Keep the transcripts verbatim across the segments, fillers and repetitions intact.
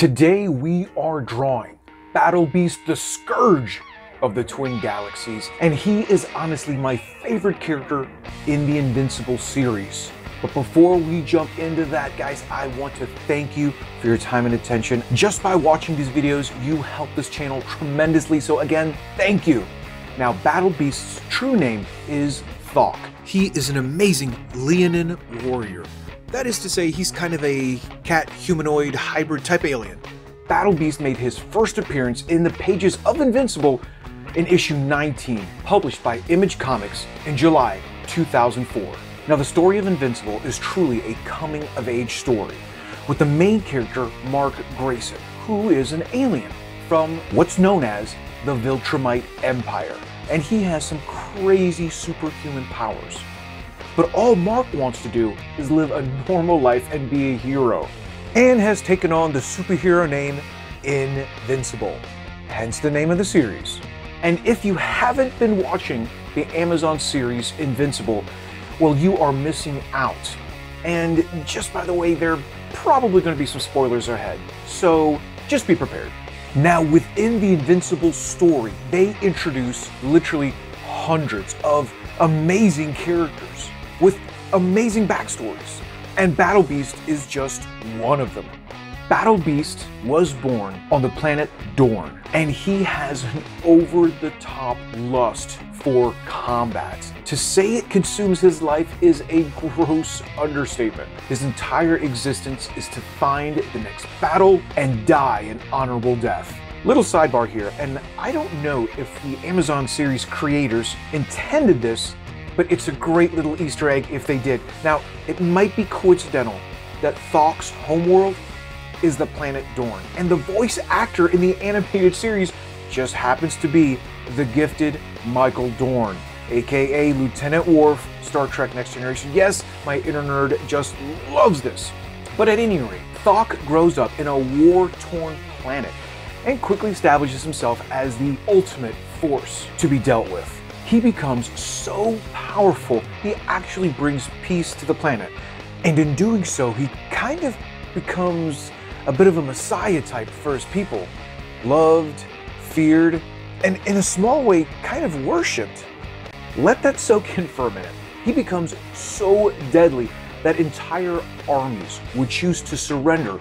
Today we are drawing Battle Beast, the scourge of the Twin Galaxies, and he is honestly my favorite character in the Invincible series. But before we jump into that, guys, I want to thank you for your time and attention. Just by watching these videos, you help this channel tremendously, so again, thank you. Now, Battle Beast's true name is Thok. He is an amazing Leonin warrior. That is to say, he's kind of a cat humanoid hybrid type alien. Battle Beast made his first appearance in the pages of Invincible in issue nineteen, published by Image Comics in July two thousand four. Now, the story of Invincible is truly a coming-of-age story, with the main character, Mark Grayson, who is an alien from what's known as the Viltrumite Empire, and he has some crazy superhuman powers. But all Mark wants to do is live a normal life and be a hero, and has taken on the superhero name Invincible, hence the name of the series. And if you haven't been watching the Amazon series Invincible, well, you are missing out. And just by the way, there are probably going to be some spoilers ahead, so just be prepared. Now, within the Invincible story, they introduce literally hundreds of amazing characters with amazing backstories, and Battle Beast is just one of them. Battle Beast was born on the planet Dorne, and he has an over-the-top lust for combat. To say it consumes his life is a gross understatement. His entire existence is to find the next battle and die an honorable death. Little sidebar here, and I don't know if the Amazon series creators intended this, but it's a great little Easter egg if they did. Now, it might be coincidental that Thok's homeworld is the planet Dorne, and the voice actor in the animated series just happens to be the gifted Michael Dorn, aka Lieutenant Worf, Star Trek Next Generation. Yes, my inner nerd just loves this. But at any rate, Thok grows up in a war-torn planet and quickly establishes himself as the ultimate force to be dealt with. He becomes so powerful, he actually brings peace to the planet. And in doing so, he kind of becomes a bit of a messiah type for his people. Loved, feared, and in a small way, kind of worshipped. Let that soak in for a minute. He becomes so deadly that entire armies would choose to surrender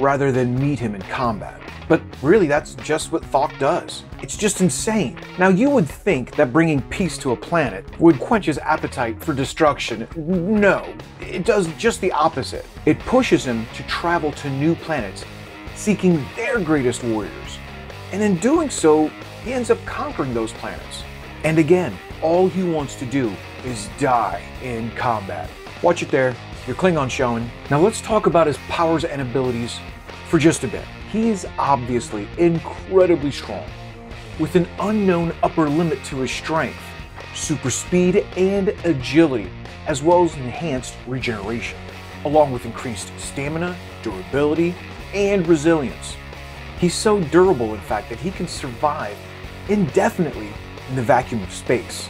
rather than meet him in combat. But really, that's just what Thok does. It's just insane. Now, you would think that bringing peace to a planet would quench his appetite for destruction. No, it does just the opposite. It pushes him to travel to new planets, seeking their greatest warriors. And in doing so, he ends up conquering those planets. And again, all he wants to do is die in combat. Watch it there, your Klingon showing. Now let's talk about his powers and abilities for just a bit. He is obviously incredibly strong, with an unknown upper limit to his strength, super speed and agility, as well as enhanced regeneration, along with increased stamina, durability, and resilience. He's so durable, in fact, that he can survive indefinitely in the vacuum of space.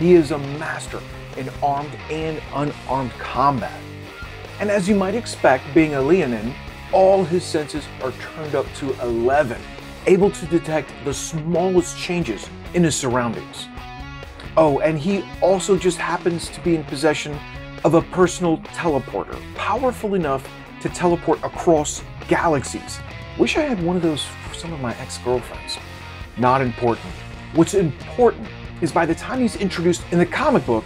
He is a master in armed and unarmed combat. And as you might expect, being a Leonin, all his senses are turned up to eleven, able to detect the smallest changes in his surroundings. Oh, and he also just happens to be in possession of a personal teleporter, powerful enough to teleport across galaxies. Wish I had one of those for some of my ex-girlfriends. Not important. What's important is by the time he's introduced in the comic book,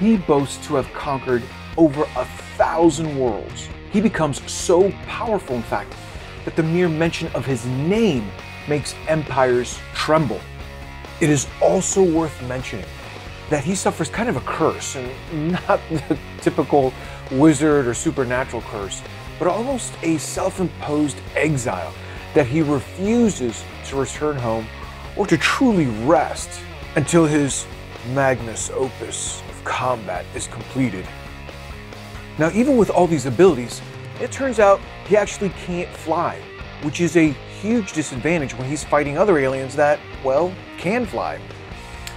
he boasts to have conquered over a thousand worlds. He becomes so powerful, in fact, that the mere mention of his name makes empires tremble. It is also worth mentioning that he suffers kind of a curse, and not the typical wizard or supernatural curse, but almost a self-imposed exile that he refuses to return home or to truly rest until his magnus opus of combat is completed. Now, even with all these abilities, it turns out he actually can't fly, which is a huge disadvantage when he's fighting other aliens that, well, can fly.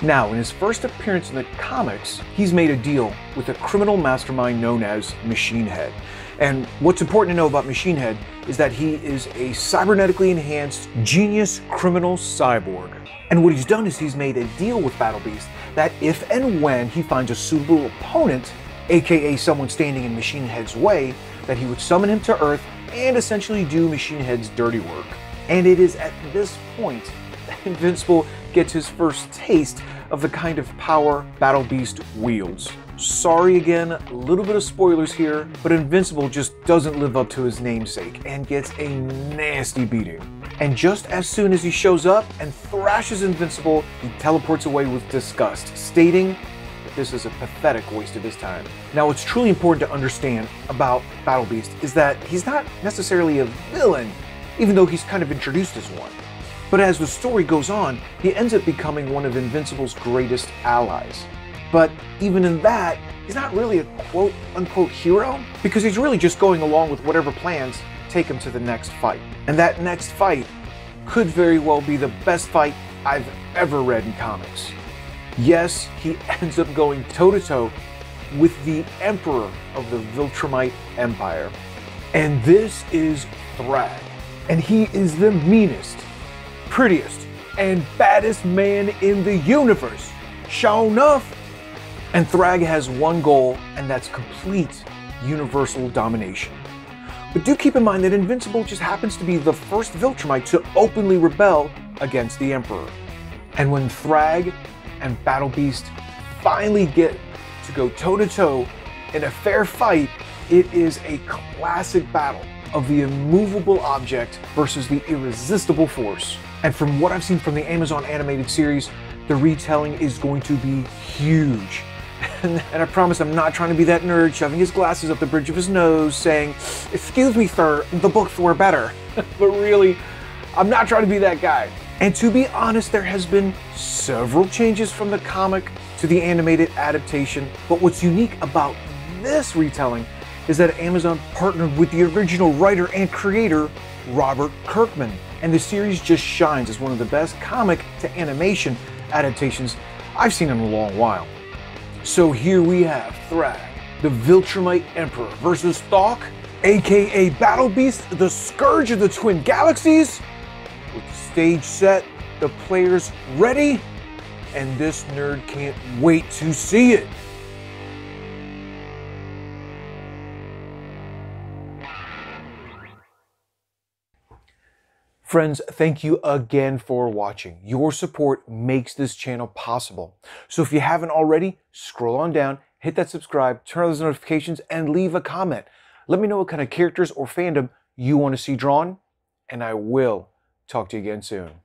Now, in his first appearance in the comics, he's made a deal with a criminal mastermind known as Machine Head And what's important to know about Machine Head is that he is a cybernetically enhanced genius criminal cyborg. And what he's done is he's made a deal with Battle Beast that if and when he finds a suitable opponent, aka someone standing in Machine Head's way, that he would summon him to Earth and essentially do Machine Head's dirty work. And it is at this point that Invincible gets his first taste of the kind of power Battle Beast wields. Sorry again, a little bit of spoilers here, but Invincible just doesn't live up to his namesake and gets a nasty beating. And just as soon as he shows up and thrashes Invincible, he teleports away with disgust, stating, "This is a pathetic waste of his time." Now, what's truly important to understand about Battle Beast is that he's not necessarily a villain, even though he's kind of introduced as one. But as the story goes on, he ends up becoming one of Invincible's greatest allies. But even in that, he's not really a quote-unquote hero, because he's really just going along with whatever plans take him to the next fight. And that next fight could very well be the best fight I've ever read in comics. Yes, he ends up going toe-to-toe with the Emperor of the Viltrumite Empire. And this is Thragg. And he is the meanest, prettiest, and baddest man in the universe. Sure enough. And Thragg has one goal, and that's complete universal domination. But do keep in mind that Invincible just happens to be the first Viltrumite to openly rebel against the Emperor. And when Thragg and Battle Beast finally get to go toe-to-toe in a fair fight, it is a classic battle of the immovable object versus the irresistible force. And from what I've seen from the Amazon animated series, the retelling is going to be huge. And, and I promise I'm not trying to be that nerd shoving his glasses up the bridge of his nose saying, "Excuse me, sir, the books were better." But really, I'm not trying to be that guy. And to be honest, there has been several changes from the comic to the animated adaptation. But what's unique about this retelling is that Amazon partnered with the original writer and creator, Robert Kirkman. And the series just shines as one of the best comic to animation adaptations I've seen in a long while. So here we have Thragg, the Viltrumite Emperor, versus Thok, aka Battle Beast, the scourge of the twin galaxies. With the stage set, the players ready, and this nerd can't wait to see it. Friends, thank you again for watching. Your support makes this channel possible. So if you haven't already, scroll on down, hit that subscribe, turn on those notifications, and leave a comment. Let me know what kind of characters or fandom you want to see drawn, and I will talk to you again soon.